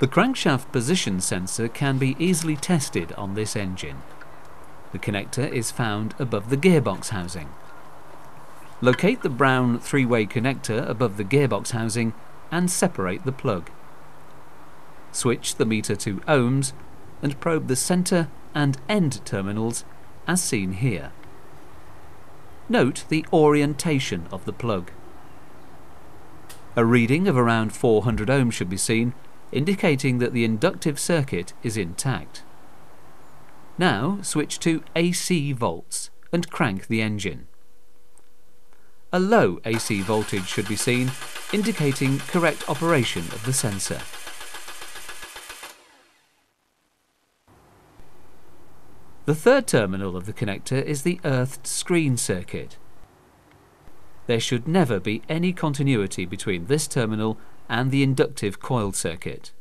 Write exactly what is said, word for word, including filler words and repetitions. The crankshaft position sensor can be easily tested on this engine. The connector is found above the gearbox housing. Locate the brown three-way connector above the gearbox housing and separate the plug. Switch the meter to ohms and probe the centre and end terminals as seen here. Note the orientation of the plug. A reading of around four hundred ohms should be seen, indicating that the inductive circuit is intact. Now switch to A C volts and crank the engine. A low A C voltage should be seen, indicating correct operation of the sensor. The third terminal of the connector is the earthed screen circuit. There should never be any continuity between this terminal and the inductive coil circuit.